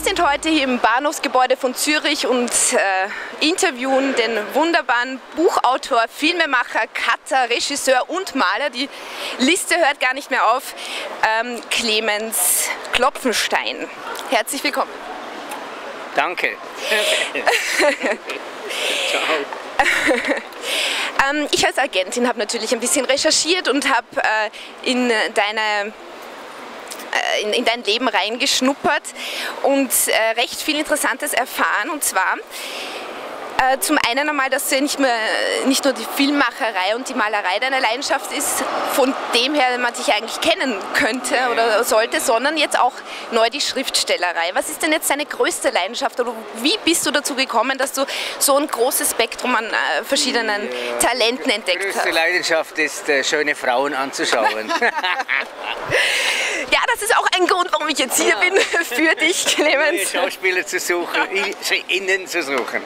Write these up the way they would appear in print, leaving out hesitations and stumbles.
Wir sind heute hier im Bahnhofsgebäude von Zürich und interviewen den wunderbaren Buchautor, Filmemacher, Cutter, Regisseur und Maler, die Liste hört gar nicht mehr auf, Clemens Klopfenstein. Herzlich willkommen. Danke. Ciao. Ich als Agentin habe natürlich ein bisschen recherchiert und habe in dein Leben reingeschnuppert und recht viel Interessantes erfahren, und zwar zum einen einmal, dass ja nicht nur die Filmmacherei und die Malerei deine Leidenschaft ist, von dem her man dich eigentlich kennen könnte oder sollte, sondern jetzt auch neu die Schriftstellerei. Was ist denn jetzt deine größte Leidenschaft oder wie bist du dazu gekommen, dass du so ein großes Spektrum an verschiedenen Talenten entdeckt hast? Die größte Leidenschaft ist, schöne Frauen anzuschauen. Ja, das ist auch ein Grund, warum ich jetzt hier bin, für dich, Clemens. Schauspieler zu suchen, innen zu suchen.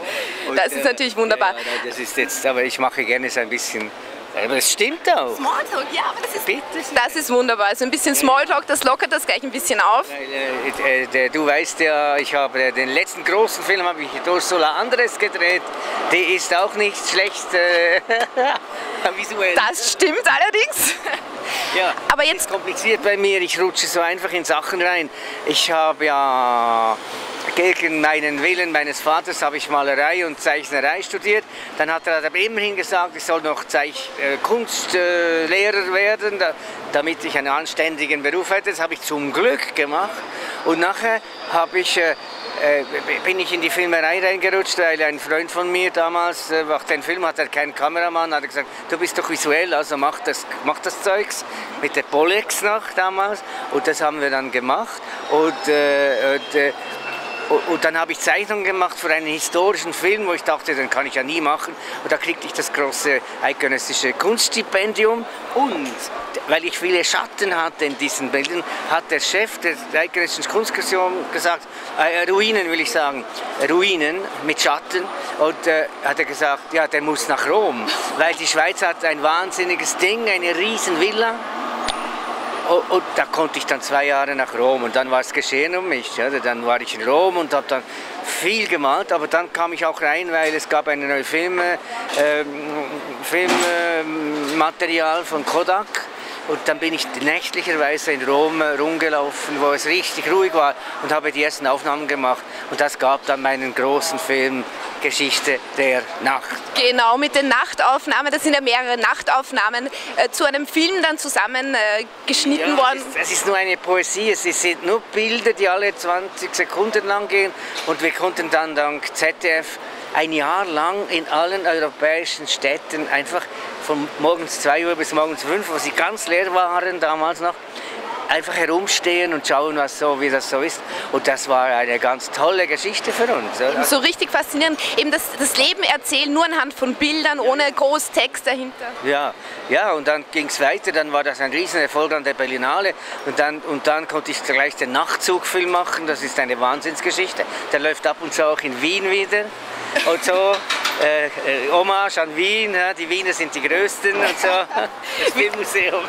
Und das ist natürlich wunderbar. Ja, das ist jetzt, aber ich mache gerne so ein bisschen, aber es stimmt auch. Smalltalk, ja, aber das ist wunderbar. Also ein bisschen Smalltalk, das lockert das gleich ein bisschen auf. Du weißt ja, ich habe den letzten großen Film, habe ich mit Ursula Andres gedreht. Die ist auch nicht schlecht visuell. Das stimmt allerdings. Ja, aber jetzt kompliziert bei mir, ich rutsche so einfach in Sachen rein. Ich habe ja gegen meinen Willen meines Vaters habe ich Malerei und Zeichnerei studiert. Dann hat er aber immerhin gesagt, ich soll noch Kunstlehrer werden, damit ich einen anständigen Beruf hätte. Das habe ich zum Glück gemacht. Und nachher habe ich bin ich in die Filmerei reingerutscht, weil ein Freund von mir damals macht den Film, hat er keinen Kameramann, hat er gesagt, du bist doch visuell, also mach das Zeugs mit der Polex noch damals, und das haben wir dann gemacht. Und dann habe ich Zeichnungen gemacht für einen historischen Film, wo ich dachte, den kann ich ja nie machen. Und da kriegte ich das große eidgenössische Kunststipendium. Und weil ich viele Schatten hatte in diesen Bildern, hat der Chef der eidgenössischen Kunstkommission gesagt, Ruinen will ich sagen, Ruinen mit Schatten. Und hat er gesagt, ja, der muss nach Rom, weil die Schweiz hat ein wahnsinniges Ding, eine riesen Villa. Und da konnte ich dann 2 Jahre nach Rom, und dann war es geschehen um mich. Ja. Dann war ich in Rom und habe dann viel gemalt, aber dann kam ich auch rein, weil es gab ein neues Filmmaterial von Kodak. Und dann bin ich nächtlicherweise in Rom rumgelaufen, wo es richtig ruhig war, und habe die ersten Aufnahmen gemacht. Und das gab dann meinen großen Film Geschichte der Nacht. Genau, mit den Nachtaufnahmen, das sind ja mehrere Nachtaufnahmen zu einem Film dann zusammen geschnitten worden. Es ist nur eine Poesie, es sind nur Bilder, die alle 20 Sekunden lang gehen, und wir konnten dann dank ZDF ein Jahr lang in allen europäischen Städten einfach von morgens 2 Uhr bis morgens 5 Uhr, wo sie ganz leer waren damals noch, einfach herumstehen und schauen, was so, wie das so ist. Und das war eine ganz tolle Geschichte für uns. So richtig faszinierend, eben das Leben erzählen, nur anhand von Bildern, ohne groß Text dahinter. Ja, und dann ging es weiter, dann war das ein Riesenerfolg an der Berlinale, und dann konnte ich gleich den Nachtzugfilm machen, das ist eine Wahnsinnsgeschichte. Der läuft ab und zu auch in Wien wieder. Und so, Hommage an Wien, die Wiener sind die Größten und so, das Filmmuseum.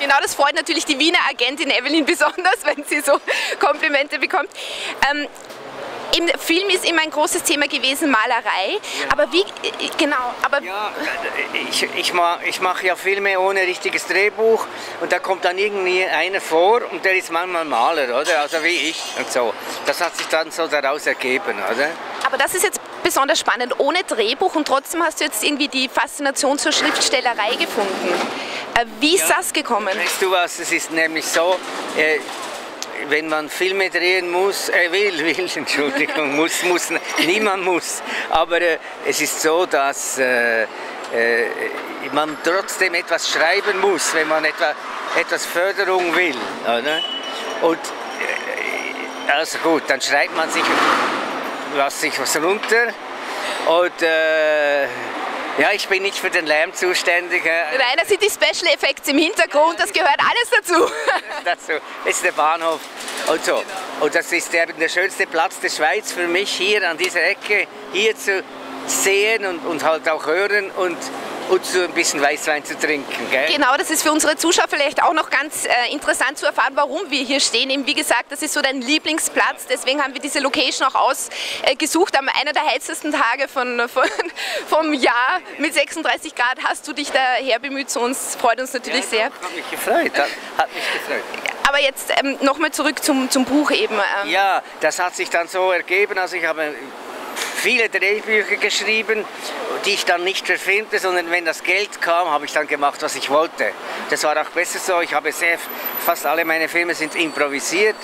Genau, das freut natürlich die Wiener Agentin Evelyn besonders, wenn sie so Komplimente bekommt. Im Film ist immer ein großes Thema gewesen, Malerei, aber wie, genau, aber... Ja, ich mache ja Filme ohne richtiges Drehbuch, und da kommt dann irgendwie einer vor, und der ist manchmal Maler, oder, also wie ich und so. Das hat sich dann so daraus ergeben, oder? Aber das ist jetzt besonders spannend, ohne Drehbuch, und trotzdem hast du jetzt irgendwie die Faszination zur Schriftstellerei gefunden. Wie ist das gekommen? Weißt du was, es ist nämlich so... wenn man Filme drehen muss, niemand muss, aber es ist so, dass man trotzdem etwas schreiben muss, wenn man etwas Förderung will, oder? Und also gut, dann schreibt man sich was runter, und ja, ich bin nicht für den Lärm zuständig. Nein, das sind die Special Effects im Hintergrund, das gehört alles dazu. Das ist der Bahnhof und so. Und das ist der schönste Platz der Schweiz für mich, hier an dieser Ecke, hier zu sehen und halt auch hören und und so ein bisschen Weißwein zu trinken. Gell? Genau, das ist für unsere Zuschauer vielleicht auch noch ganz interessant zu erfahren, warum wir hier stehen. Eben wie gesagt, das ist so dein Lieblingsplatz, deswegen haben wir diese Location auch ausgesucht. Am einer der heißesten Tage vom Jahr mit 36 Grad hast du dich daher bemüht zu uns. Freut uns natürlich sehr. Hat mich gefreut. Aber jetzt nochmal zurück zum Buch eben. Ja, das hat sich dann so ergeben, also ich habe viele Drehbücher geschrieben, die ich dann nicht verfilmte, sondern wenn das Geld kam, habe ich dann gemacht, was ich wollte. Das war auch besser so. Ich habe fast alle meine Filme sind improvisiert,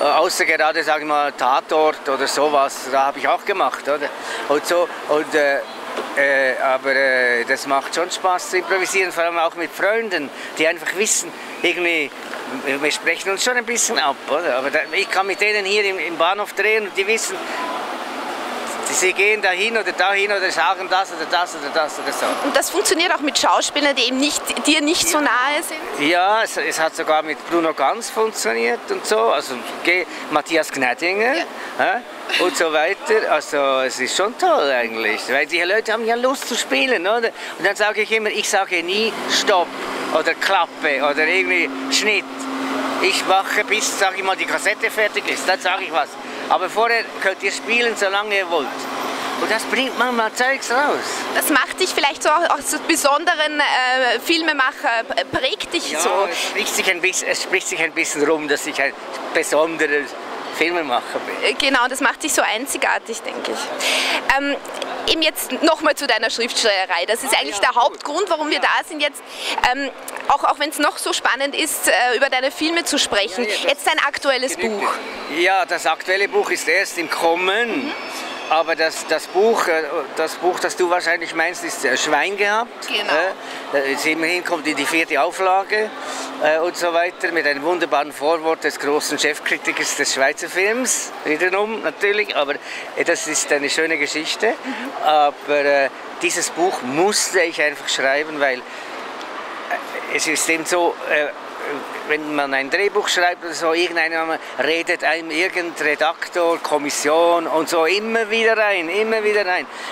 außer gerade, sagen wir mal, Tatort oder sowas, da habe ich auch gemacht, oder? Und so, und, aber das macht schon Spaß zu improvisieren, vor allem auch mit Freunden, die einfach wissen, irgendwie, wir sprechen uns schon ein bisschen ab, oder? Aber ich kann mit denen hier im Bahnhof drehen und die wissen, sie gehen dahin oder sagen das oder das oder das oder so. Und das funktioniert auch mit Schauspielern, die eben dir nicht so nahe sind? Ja, es hat sogar mit Bruno Ganz funktioniert und so, also Matthias Gnädinger und so weiter. Also es ist schon toll eigentlich, weil die Leute haben ja Lust zu spielen, oder? Und dann sage ich immer, ich sage nie Stopp oder Klappe oder irgendwie Schnitt. Ich mache bis, sage ich mal, die Kassette fertig ist, dann sage ich was. Aber vorher könnt ihr spielen, solange ihr wollt. Und das bringt manchmal Zeugs raus. Das macht dich vielleicht so auch zu besonderen Filmemacher, prägt dich ja, so. Es spricht sich ein bisschen rum, dass ich ein besonderer Filmemacher bin. Genau, das macht dich so einzigartig, denke ich. Eben jetzt nochmal zu deiner Schriftstellerei. Das ist eigentlich der Hauptgrund, warum wir da sind jetzt, auch wenn es noch so spannend ist, über deine Filme zu sprechen. Jetzt dein aktuelles Buch. Ja, das aktuelle Buch ist erst im Kommen. Aber das Buch, das du wahrscheinlich meinst, ist Schwein gehabt. Genau. Immerhin kommt in die 4. Auflage und so weiter, mit einem wunderbaren Vorwort des großen Chefkritikers des Schweizer Films, wiederum natürlich, aber das ist eine schöne Geschichte. Mhm. Aber dieses Buch musste ich einfach schreiben, weil es ist eben so, wenn man ein Drehbuch schreibt oder so, irgendeiner redet einem irgendein Redaktor, Kommission und so immer wieder rein.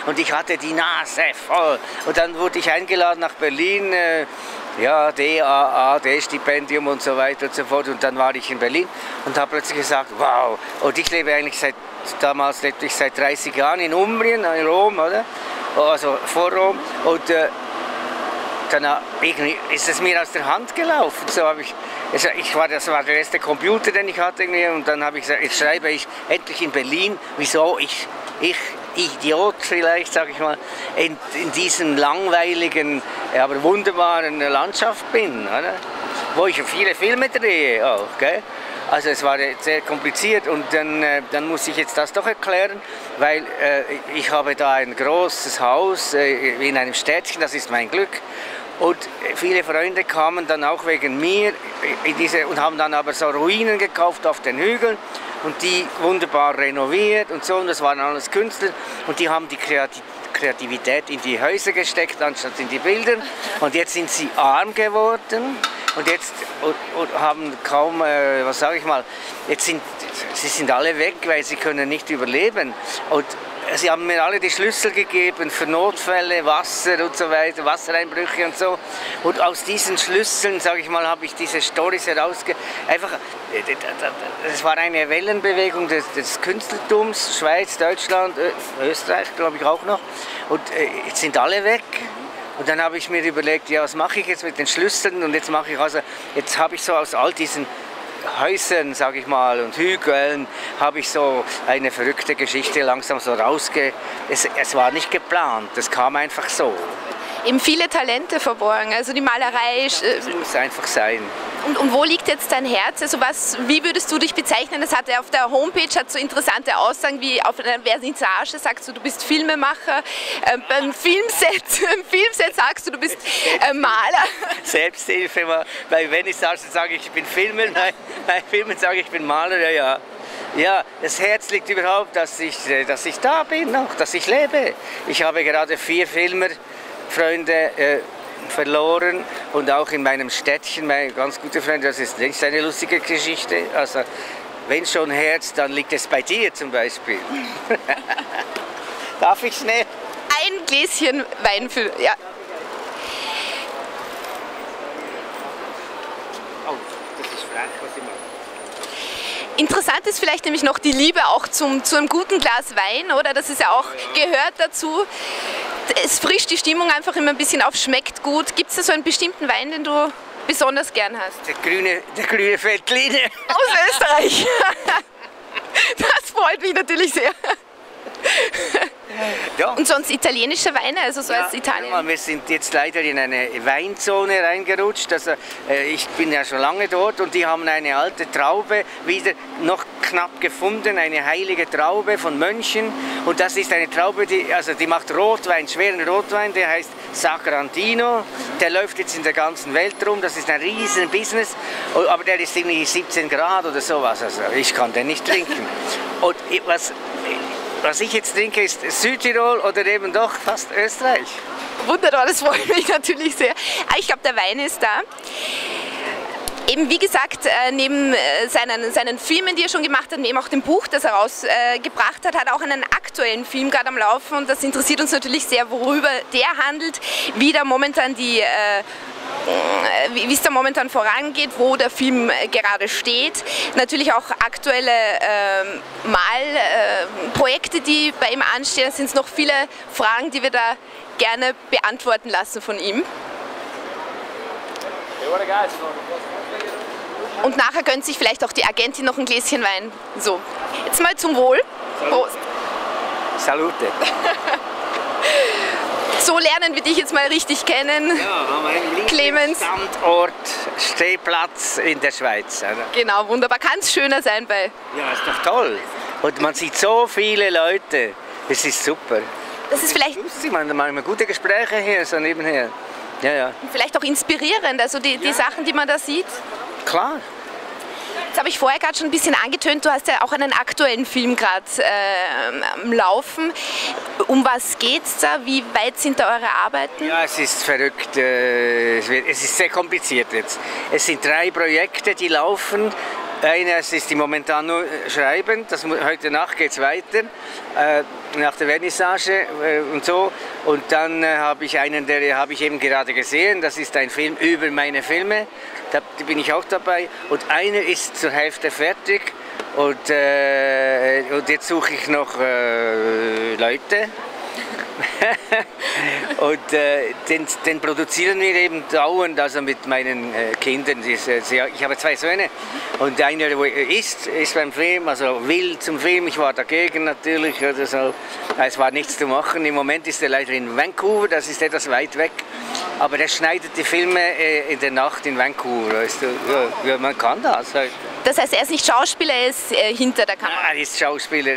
Und ich hatte die Nase voll. Und dann wurde ich eingeladen nach Berlin, ja, DAAD, Stipendium und so weiter und so fort. Und dann war ich in Berlin und habe plötzlich gesagt, wow. Und ich lebe eigentlich seit 30 Jahren in Umbrien, in Rom, oder? Also vor Rom. Und, dann ist es mir aus der Hand gelaufen. So habe ich, das war der erste Computer, den ich hatte. Und dann habe ich gesagt, jetzt schreibe ich endlich in Berlin. Wieso? Ich Idiot vielleicht, sage ich mal, in diesem langweiligen, aber wunderbaren Landschaft bin. Oder? Wo ich viele Filme drehe auch. Gell? Also es war sehr kompliziert und dann muss ich jetzt das doch erklären, weil ich habe da ein großes Haus in einem Städtchen, das ist mein Glück. Und viele Freunde kamen dann auch wegen mir und haben dann aber so Ruinen gekauft auf den Hügeln und die wunderbar renoviert und so, und das waren alles Künstler und die haben die Kreativität in die Häuser gesteckt anstatt in die Bilder, und jetzt sind sie arm geworden. Und jetzt haben kaum, was sage ich mal, sie sind alle weg, weil sie können nicht überleben. Und sie haben mir alle die Schlüssel gegeben für Notfälle, Wasser und so weiter, Wassereinbrüche und so. Und aus diesen Schlüsseln, sage ich mal, habe ich diese Storys einfach, es war eine Wellenbewegung des Künstlertums, Schweiz, Deutschland, Österreich, glaube ich auch noch. Und jetzt sind alle weg. Und dann habe ich mir überlegt, ja, was mache ich jetzt mit den Schlüsseln, und jetzt habe ich so aus all diesen Häusern, sage ich mal, und Hügeln, habe ich so eine verrückte Geschichte langsam so es war nicht geplant, das kam einfach so. Eben viele Talente verborgen, also die Malerei. Das muss einfach sein. Und wo liegt jetzt dein Herz? Also wie würdest du dich bezeichnen? Das hat auf der Homepage so interessante Aussagen wie auf einer Vernissage sagst du bist Filmemacher, beim Filmset sagst du bist Maler. Selbsthilfe, bei Vernissage sage ich bin Filmer, bei Filmen sage ich bin Maler, ja. Ja, das Herz liegt überhaupt, dass ich da bin noch, dass ich lebe. Ich habe gerade 4 Filmerfreunde verloren, und auch in meinem Städtchen, meine ganz gute Freunde, das ist nicht eine lustige Geschichte. Also wenn schon Herz, dann liegt es bei dir zum Beispiel. Darf ich schnell? Ein Gläschen Wein für, ja. oh, das ist frech, was ich mache. Interessant ist vielleicht nämlich noch die Liebe auch zu einem guten Glas Wein, oder? Das ist ja auch, ja, gehört dazu. Es frischt die Stimmung einfach immer ein bisschen auf, schmeckt gut. Gibt es da so einen bestimmten Wein, den du besonders gern hast? Der grüne Veltliner. Aus Österreich. Das freut mich natürlich sehr. Ja. Und sonst italienische Weine, also so ja, als Italien? Wir sind jetzt leider in eine Weinzone reingerutscht, also ich bin ja schon lange dort und die haben eine alte Traube wieder noch knapp gefunden, eine heilige Traube von Mönchen, und das ist eine Traube, die macht Rotwein, schweren Rotwein, der heißt Sacrantino, der läuft jetzt in der ganzen Welt rum, das ist ein riesen Business, aber der ist irgendwie 17 Grad oder sowas, also ich kann den nicht trinken. Und was ich jetzt trinke, ist Südtirol oder eben doch fast Österreich. Wunderbar, das freut mich natürlich sehr. Ich glaube, der Wein ist da. Eben wie gesagt, neben seinen Filmen, die er schon gemacht hat, neben auch dem Buch, das er rausgebracht hat, hat er auch einen aktuellen Film gerade am Laufen. Und das interessiert uns natürlich sehr, worüber der handelt, wie da momentan wie es da momentan vorangeht, wo der Film gerade steht. Natürlich auch aktuelle Malprojekte, die bei ihm anstehen. Es sind noch viele Fragen, die wir da gerne beantworten lassen von ihm. Und nachher gönnt sich vielleicht auch die Agentin noch ein Gläschen Wein. So, jetzt mal zum Wohl. Prost. Salute. So lernen wir dich jetzt mal richtig kennen. Ja, mein Clemens. Standort, Stehplatz in der Schweiz. Oder? Genau, wunderbar. Kann es schöner sein bei... Ja, ist doch toll. Und man sieht so viele Leute. Es ist super. Das ist vielleicht... Ich meine, da machen wir gute Gespräche hier, so nebenher. Ja, ja. Und vielleicht auch inspirierend, also die Sachen, die man da sieht. Klar. Jetzt habe ich vorher gerade schon ein bisschen angetönt, du hast ja auch einen aktuellen Film gerade am Laufen. Um was geht's da? Wie weit sind da eure Arbeiten? Ja, es ist verrückt. Es ist sehr kompliziert jetzt. Es sind 3 Projekte, die laufen. Eines ist die momentan nur schreiben, heute Nacht geht es weiter, nach der Vernissage und so. Und dann habe ich einen, der habe ich eben gerade gesehen, das ist ein Film über meine Filme, da bin ich auch dabei. Und einer ist zur Hälfte fertig und jetzt suche ich noch Leute. Und den produzieren wir eben dauernd, also mit meinen Kindern. Ich habe 2 Söhne und einer ist beim Film, also will zum Film. Ich war dagegen natürlich, oder so. Es war nichts zu machen. Im Moment ist er leider in Vancouver, das ist etwas weit weg. Aber der schneidet die Filme in der Nacht in Vancouver. Weißt du? Ja, man kann das halt. Das heißt, er ist nicht Schauspieler, er ist hinter der Kamera? Nein, er ist Schauspieler.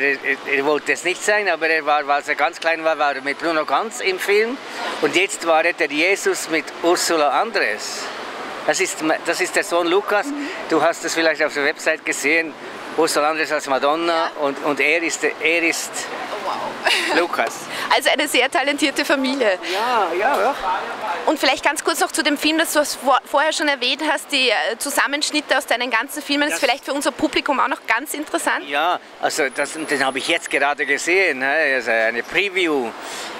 Er wollte es nicht sein, aber er war, als er ganz klein war, war er mit Bruno Ganz im Film. Und jetzt war er der Jesus mit Ursula Andres. Das ist der Sohn Lukas. Mhm. Du hast das vielleicht auf der Website gesehen. Ursula Andres als Madonna, ja. Und er ist oh, wow. Lukas. Also eine sehr talentierte Familie. Ja, ja, ja. Und vielleicht ganz kurz noch zu dem Film, das du vorher schon erwähnt hast, die Zusammenschnitte aus deinen ganzen Filmen, ist vielleicht für unser Publikum auch noch ganz interessant. Ja, also den habe ich jetzt gerade gesehen, also eine Preview.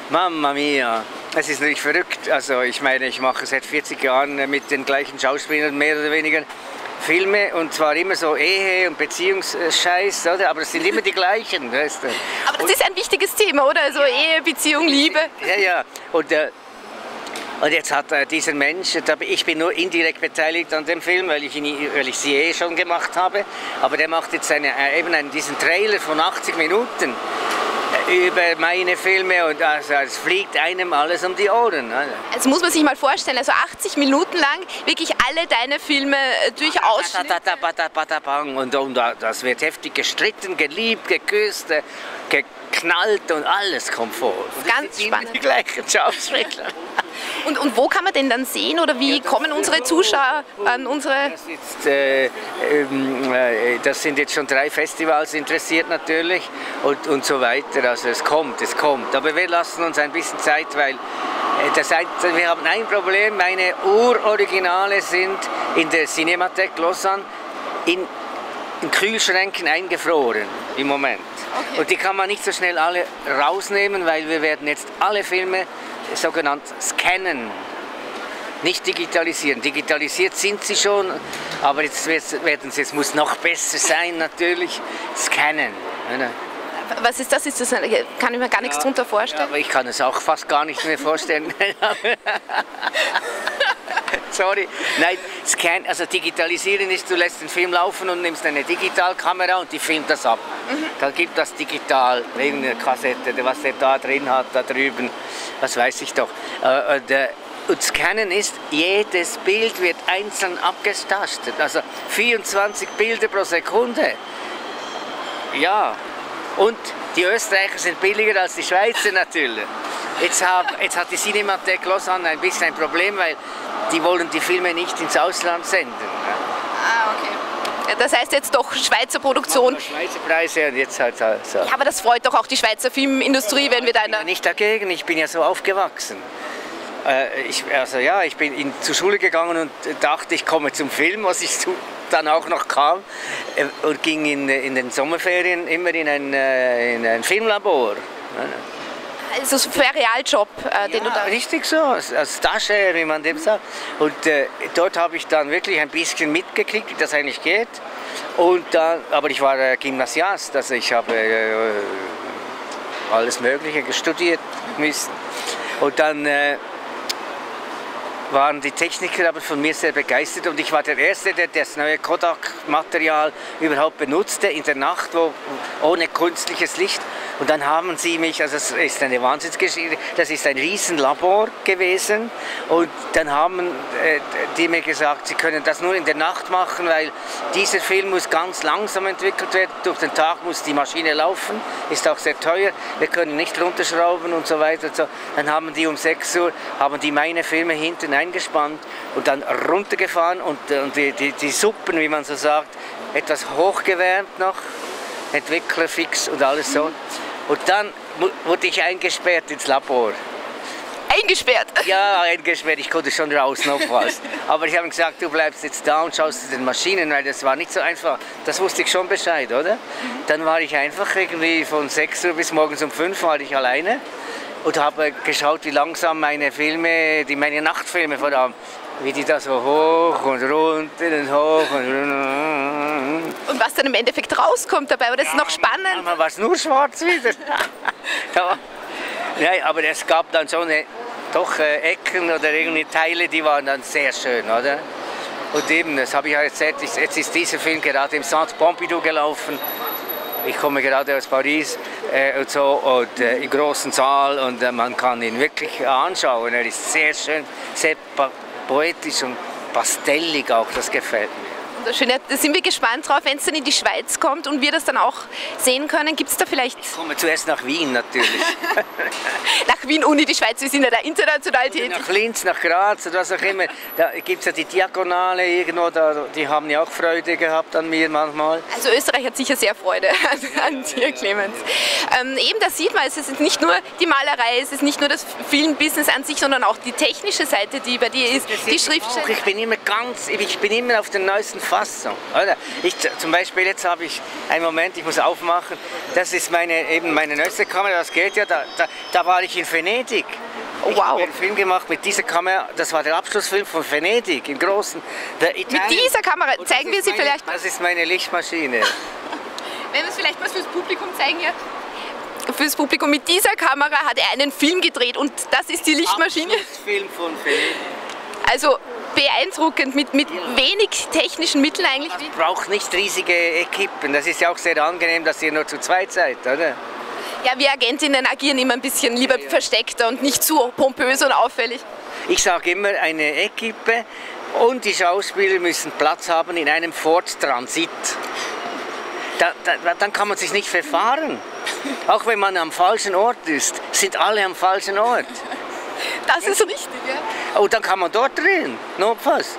Mamma mia, es ist natürlich verrückt. Also ich meine, ich mache seit 40 Jahren mit den gleichen Schauspielern mehr oder weniger Filme, und zwar immer so Ehe- und Beziehungsscheiß, oder? Aber es sind immer die gleichen, weißt du? Aber das ist ein wichtiges Thema, oder? Also ja. Ehe, Beziehung, Liebe. Ja, ja. Und jetzt hat dieser Mensch, ich bin nur indirekt beteiligt an dem Film, weil ich sie schon gemacht habe, aber der macht jetzt diesen Trailer von 80 Minuten über meine Filme, und also es fliegt einem alles um die Ohren. Also. Das muss man sich mal vorstellen, also 80 Minuten lang wirklich alle deine Filme durchaus. Und das wird heftig gestritten, geliebt, geküsst, geknallt und alles kommt vor. Ganz spannend. Die gleichen Schauspieler. Und wo kann man den dann sehen, oder wie kommen unsere Zuschauer an unsere... Das sind jetzt schon 3 Festivals interessiert natürlich und so weiter, also es kommt. Aber wir lassen uns ein bisschen Zeit, weil wir haben ein Problem, meine Uroriginale sind in der Cinemathek Lausanne in Kühlschränken eingefroren im Moment. Okay. Und die kann man nicht so schnell alle rausnehmen, weil wir werden jetzt alle Filme sogenannt scannen. nicht digitalisieren. Digitalisiert sind sie schon, aber jetzt muss noch besser sein natürlich, scannen. Oder? Was ist das? Kann ich mir gar nichts darunter vorstellen? Ja, aber ich kann es auch fast gar nicht mehr vorstellen. Sorry. Nein, also digitalisieren ist, du lässt den Film laufen und nimmst eine Digitalkamera und die filmt das ab. Mhm. Dann gibt das digital, irgendeine Kassette, was der da drin hat, da drüben, was weiß ich doch. Und Scannen ist, jedes Bild wird einzeln abgetastet. Also 24 Bilder pro Sekunde. Ja. Und die Österreicher sind billiger als die Schweizer natürlich. Jetzt hat die Cinemathek Lausanne ein bisschen ein Problem, weil die wollen die Filme nicht ins Ausland senden. Ah, okay. Ja, das heißt jetzt doch Schweizer Produktion. Schweizer Preise und jetzt halt so. Ja, aber das freut doch auch die Schweizer Filmindustrie, wenn wir da... Ich bin ja nicht dagegen, ich bin ja so aufgewachsen. Ich bin zur Schule gegangen und dachte, ich komme zum Film, was ich dann auch noch kam, und ging in den Sommerferien immer in ein Filmlabor. Also ein Ferialjob, den du da... richtig so, als Stagiaire, wie man dem sagt. Und dort habe ich dann wirklich ein bisschen mitgekriegt, wie das eigentlich geht. Und dann, aber ich war Gymnasiast, also ich habe alles Mögliche studiert müssen. Und dann waren die Techniker aber von mir sehr begeistert und ich war der Erste, der das neue Kodak-Material überhaupt benutzte, in der Nacht, ohne künstliches Licht. Und dann haben sie mich, also es ist eine Wahnsinnsgeschichte, das ist ein Riesenlabor gewesen, und dann haben die mir gesagt, sie können das nur in der Nacht machen, weil dieser Film muss ganz langsam entwickelt werden, durch den Tag muss die Maschine laufen, ist auch sehr teuer, wir können nicht runterschrauben und so weiter und so. Dann haben die um 6 Uhr, haben die meine Filme hinten eingespannt und dann runtergefahren und die Suppen, wie man so sagt, etwas hochgewärmt noch, Entwickler fix und alles so. Und dann wurde ich eingesperrt ins Labor. Eingesperrt? Ja, eingesperrt. Ich konnte schon raus, noch was. Aber ich habe gesagt, du bleibst jetzt da und schaust zu den Maschinen, weil das war nicht so einfach. Das wusste ich schon Bescheid, oder? Dann war ich einfach irgendwie von 6 Uhr bis morgens um 5 Uhr war ich alleine und habe geschaut, wie langsam meine Filme, meine Nachtfilme vor allem, wie die da so hoch und runter und hoch und runter. Und was dann im Endeffekt rauskommt dabei, aber das ist noch spannend. Da war es nur schwarz wieder. Nein, aber es gab dann schon doch Ecken oder irgendwie Teile, die waren dann sehr schön, oder? Und eben, das habe ich ja erzählt, jetzt ist dieser Film gerade im Centre Pompidou gelaufen. Ich komme gerade aus Paris und so, und im großen Saal, und man kann ihn wirklich anschauen. Er ist sehr schön, sehr poetisch und pastellig auch, das gefällt mir. Wunderschön, da sind wir gespannt drauf, wenn es dann in die Schweiz kommt und wir das dann auch sehen können. Gibt es da vielleicht... Ich komme zuerst nach Wien natürlich. Nach Wien, ohne die Schweiz, wir sind ja da international tätig. Nach Linz, nach Graz oder was auch immer. Da gibt es ja die Diagonale irgendwo, die haben ja auch Freude gehabt an mir manchmal. Also Österreich hat sicher sehr Freude an dir, Clemens. Eben, das sieht man, es ist nicht nur die Malerei, es ist nicht nur das Filmbusiness an sich, sondern auch die technische Seite, die bei dir ist, die Schriftstellung. Ich bin immer auf der neuesten Fassung. Oder? Zum Beispiel, jetzt habe ich einen Moment, ich muss aufmachen, das ist meine neueste Kamera, das geht ja, da war ich in Venedig. Oh, wow. Ich habe einen Film gemacht mit dieser Kamera, das war der Abschlussfilm von Venedig, im großen. Mit dieser Kamera, zeigen wir sie vielleicht mal. Das ist meine Lichtmaschine. Wenn wir es vielleicht mal fürs Publikum zeigen, ja. Fürs Publikum, mit dieser Kamera hat er einen Film gedreht und das ist die Lichtmaschine. Abschlussfilm von Venedig. Also beeindruckend, mit wenig technischen Mitteln eigentlich. Man braucht nicht riesige Equipen, das ist ja auch sehr angenehm, dass ihr nur zu zweit seid, oder? Ja, wir Agentinnen agieren immer ein bisschen lieber versteckter und nicht zu pompös und auffällig. Ich sage immer, eine Equipe und die Schauspieler müssen Platz haben in einem Ford Transit. Dann kann man sich nicht verfahren. Auch wenn man am falschen Ort ist, sind alle am falschen Ort. Das ist richtig, ja. Und dann kann man dort drehen, notfalls.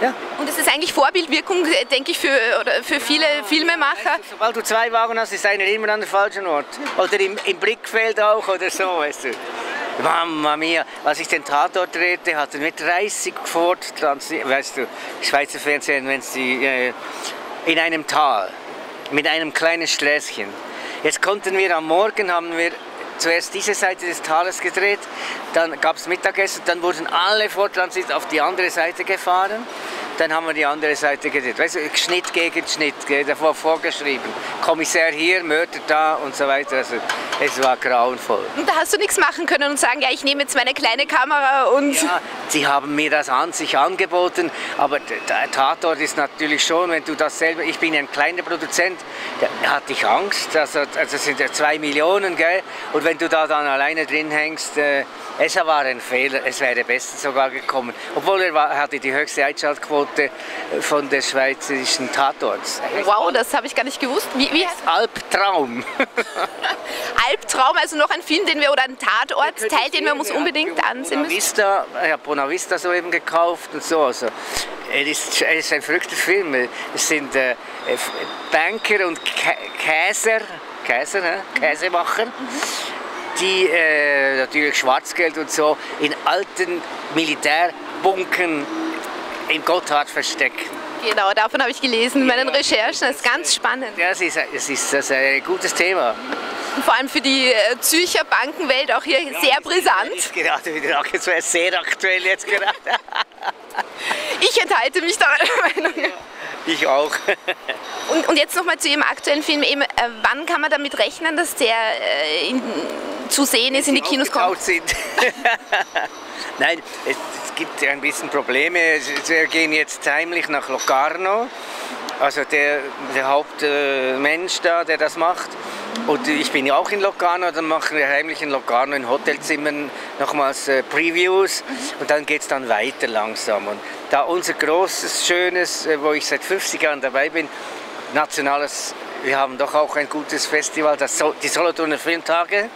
Ja. Und es ist eigentlich Vorbildwirkung, denke ich, für viele Filmemacher. Weißt du, sobald du zwei Wagen hast, ist einer immer an dem falschen Ort. Oder im Blickfeld auch oder so, weißt du. Mama mia, als ich den Tatort drehte, hatten wir 30 Ford Transit, weißt du, Schweizer Fernsehen, wenn sie in einem Tal, mit einem kleinen Sträßchen. Jetzt konnten wir am Morgen, haben wir zuerst diese Seite des Tales gedreht, dann gab es Mittagessen, dann wurden alle vor Transit auf die andere Seite gefahren, dann haben wir die andere Seite gedreht. Weißt du, Schnitt gegen Schnitt, davor vorgeschrieben, Kommissär hier, Mörder da und so weiter. Also, es war grauenvoll. Und da hast du nichts machen können und sagen, ja, ich nehme jetzt meine kleine Kamera und... Ja, sie haben mir das an sich angeboten, aber der Tatort ist natürlich schon, wenn du das selber... Ich bin ja ein kleiner Produzent, da hatte ich Angst, also sind ja 2 Millionen, gell? Und wenn du da dann alleine drin hängst, es war ein Fehler, es wäre bestens sogar gekommen. Obwohl er hatte die höchste Einschaltquote von der schweizerischen Tatorts. Wow, das habe ich gar nicht gewusst. Wie Albtraum. Albtraum, also noch ein Film, den wir, oder ein Tatortsteil, den wir uns unbedingt ansehen müssen. Ich habe Bonavista soeben gekauft und so. Also, es ist ein verrückter Film. Es sind Banker und Käsemacher, die natürlich Schwarzgeld und so in alten Militärbunkern im Gotthard verstecken. Genau, davon habe ich gelesen in meinen Recherchen. Das ist ganz spannend. Ja, das ist ein gutes Thema. Und vor allem für die Zürcher Bankenwelt auch hier ja, sehr brisant. Gerade wieder, jetzt war es sehr aktuell jetzt gerade. Ich enthalte mich da meiner Meinung. Ich auch. Und jetzt nochmal zu Ihrem aktuellen Film. Eben, wann kann man damit rechnen, dass der zu sehen ist, in die Kinos kommt? Sind. Nein, es gibt ein bisschen Probleme. Wir gehen jetzt heimlich nach Locarno. Also der Hauptmensch da, der das macht. Und ich bin ja auch in Locarno, dann machen wir heimlich in Locarno in Hotelzimmern nochmals Previews und dann geht es dann weiter langsam. Und da unser großes, schönes, wo ich seit 50 Jahren dabei bin, nationales, wir haben doch auch ein gutes Festival, die Solothurner Filmtage.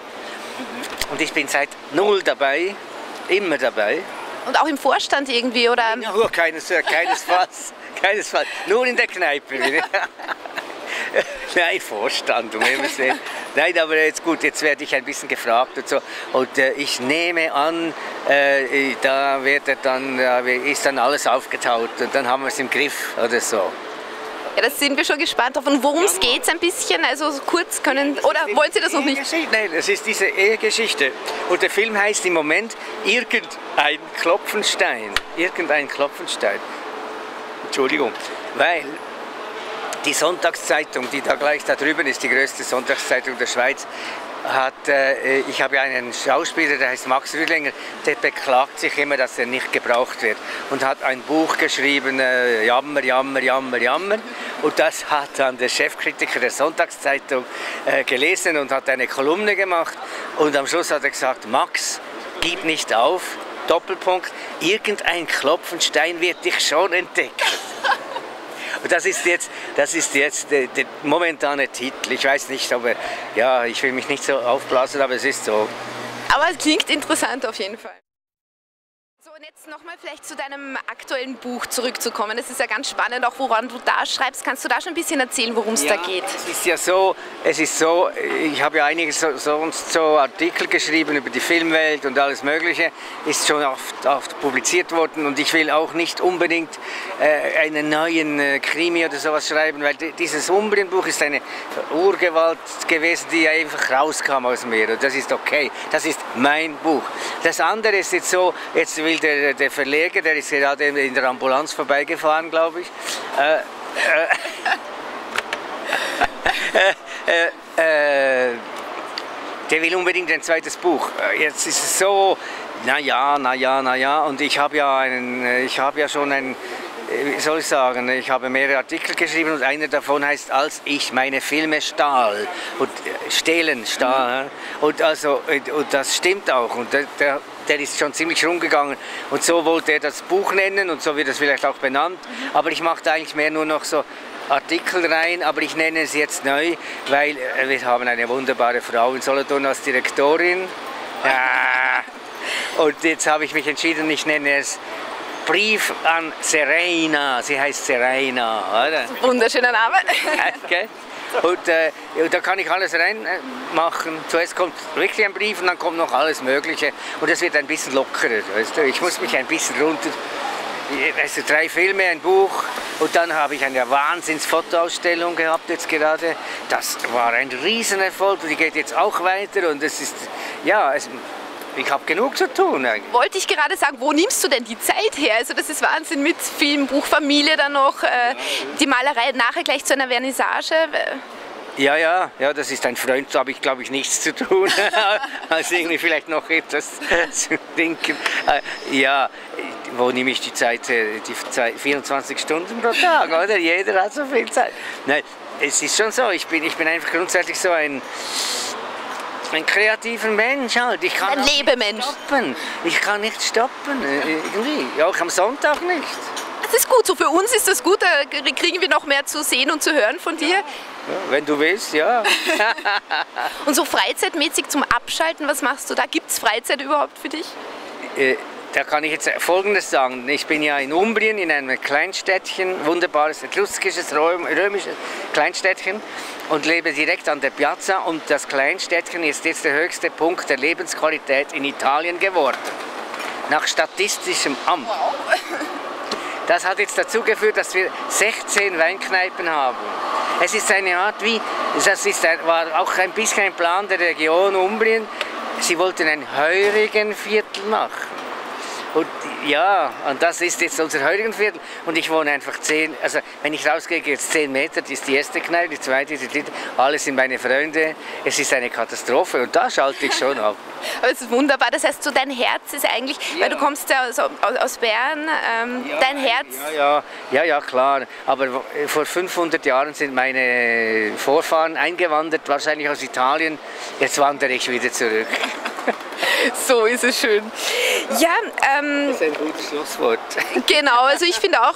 Und ich bin seit 0 dabei, immer dabei. Und auch im Vorstand irgendwie, oder? Ja, keinesfalls, nur in der Kneipe. Nein, Vorstand, um Himmels Willen. Nein, aber jetzt gut, jetzt werde ich ein bisschen gefragt und so. Und ich nehme an, da ist dann alles aufgetaut und dann haben wir es im Griff oder so. Ja, das sind wir schon gespannt drauf. Und worum es geht ein bisschen? Also kurz können, oder wollen Sie das noch nicht? Nein, es ist diese Ehegeschichte. Und der Film heißt im Moment Irgendein Klopfenstein. Irgendein Klopfenstein. Entschuldigung. Weil die Sonntagszeitung, die da gleich da drüben ist, die größte Sonntagszeitung der Schweiz, ich habe einen Schauspieler, der heißt Max Rüdlinger, der beklagt sich immer, dass er nicht gebraucht wird und hat ein Buch geschrieben, Jammer, Jammer, Jammer, Jammer. Und das hat dann der Chefkritiker der Sonntagszeitung gelesen und hat eine Kolumne gemacht und am Schluss hat er gesagt, Max, gib nicht auf, Doppelpunkt, irgendein Klopfenstein wird dich schon entdecken. Und das ist jetzt der momentane Titel. Ich weiß nicht, aber ja, ich will mich nicht so aufblasen, aber es ist so. Aber es klingt interessant auf jeden Fall. So, und jetzt nochmal vielleicht zu deinem aktuellen Buch zurückzukommen. Das ist ja ganz spannend, auch woran du da schreibst. Kannst du da schon ein bisschen erzählen, worum es da geht? Es ist so, ich habe ja einige so Artikel geschrieben über die Filmwelt und alles Mögliche. Ist schon oft publiziert worden und ich will auch nicht unbedingt einen neuen Krimi oder sowas schreiben, weil dieses Umbrien-Buch ist eine Urgewalt gewesen, die einfach rauskam aus mir. Und das ist okay. Das ist mein Buch. Das andere ist jetzt so, jetzt will der Verleger, der ist gerade in der Ambulanz vorbeigefahren, glaube ich. Der will unbedingt ein zweites Buch. Jetzt ist es so, na ja, und ich habe ja schon einen, wie soll ich sagen, ich habe mehrere Artikel geschrieben und einer davon heißt, als ich meine Filme stahl. Und stahl. Und das stimmt auch. Und der ist schon ziemlich rumgegangen. Und so wollte er das Buch nennen und so wird es vielleicht auch benannt. Aber ich mache da eigentlich mehr nur noch so Artikel rein, aber ich nenne es jetzt neu, weil wir haben eine wunderbare Frau in Solothurn als Direktorin. Ja. Und jetzt habe ich mich entschieden, ich nenne es Brief an Serena. Sie heißt Serena, oder? Wunderschöner Name. Okay. Und da kann ich alles reinmachen. Zuerst kommt wirklich ein Brief und dann kommt noch alles Mögliche. Und es wird ein bisschen lockerer, weißt du? Ich muss mich ein bisschen runter Also 3 Filme, ein Buch und dann habe ich eine Wahnsinns-Fotoausstellung gehabt jetzt gerade. Das war ein Riesenerfolg und die geht jetzt auch weiter und es ist, ja, ich habe genug zu tun eigentlich. Wollte ich gerade sagen, wo nimmst du denn die Zeit her? Also das ist Wahnsinn mit Film, Buch, Familie dann noch, die Malerei nachher gleich zu einer Vernissage. Ja, ja, ja, das ist ein Freund, da habe ich glaube ich nichts zu tun, als irgendwie vielleicht noch etwas zu denken. Ja, wo nehme ich die Zeit her? Die Zeit, 24 Stunden pro Tag, oder? Jeder hat so viel Zeit. Nein, es ist schon so, ich bin einfach grundsätzlich so ein kreativer Mensch halt. Ich kann ein Lebemensch. Ich kann nicht stoppen, irgendwie, auch am Sonntag nicht. Das ist gut, so für uns ist das gut, da kriegen wir noch mehr zu sehen und zu hören von dir. Ja, wenn du willst, ja. Und so freizeitmäßig zum Abschalten, was machst du da? Gibt es Freizeit überhaupt für dich? Da kann ich jetzt Folgendes sagen. Ich bin ja in Umbrien, in einem Kleinstädtchen, wunderbares, etruskisches, römisches Kleinstädtchen und lebe direkt an der Piazza und das Kleinstädtchen ist jetzt der höchste Punkt der Lebensqualität in Italien geworden. Nach statistischem Amt. Wow. Das hat jetzt dazu geführt, dass wir 16 Weinkneipen haben. Es ist eine Art wie, war auch ein bisschen ein Plan der Region Umbrien, sie wollten ein Heurigenviertel machen. Und ja, und das ist jetzt unser Heurigenviertel und ich wohne einfach 10, also wenn ich rausgehe, geht es 10 Meter, das ist die erste Kneipe, die zweite, die dritte, alle sind meine Freunde, es ist eine Katastrophe und da schalte ich schon ab. Aber es ist wunderbar, das heißt so dein Herz ist eigentlich, ja. Weil du kommst ja aus Bern, ja, dein Herz... Ja, klar, aber vor 500 Jahren sind meine Vorfahren eingewandert, wahrscheinlich aus Italien, jetzt wandere ich wieder zurück. So ist es schön. Ja, das ist ein gutes Schlusswort. Genau, also ich finde auch,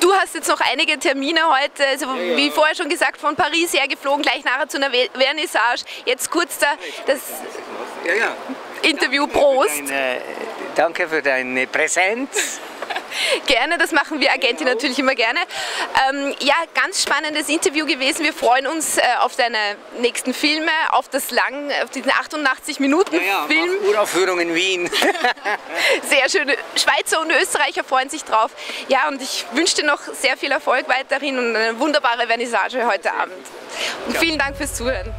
du hast jetzt noch einige Termine heute, also ja. Wie vorher schon gesagt, von Paris hergeflogen, gleich nachher zu einer Vernissage, jetzt kurz da das Interview. Prost! Danke für deine Präsenz. Gerne, das machen wir Agenten natürlich immer gerne. Ja, ganz spannendes Interview gewesen. Wir freuen uns auf deine nächsten Filme, auf diesen 88-Minuten-Film. Ja, Uraufführung in Wien. Sehr schön. Schweizer und Österreicher freuen sich drauf. Ja, und ich wünsche dir noch sehr viel Erfolg weiterhin und eine wunderbare Vernissage heute Abend. Und vielen Dank fürs Zuhören.